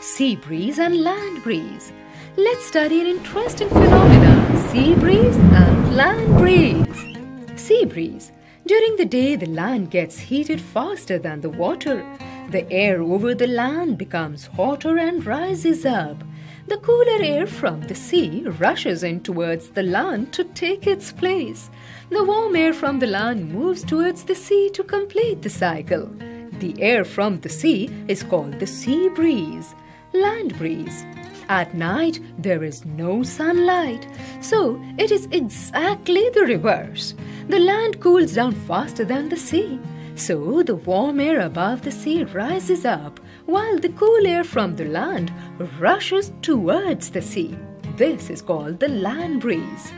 sea breeze and land breeze. Let's study an interesting phenomena, sea breeze and land breeze. Sea breeze. During the day, the land gets heated faster than the water. The air over the land becomes hotter and rises up. The cooler air from the sea rushes in towards the land to take its place. The warm air from the land moves towards the sea to complete the cycle. The air from the sea is called the sea breeze, land breeze. At night, there is no sunlight, so it is exactly the reverse. The land cools down faster than the sea, so the warm air above the sea rises up, while the cool air from the land rushes towards the sea. This is called the land breeze.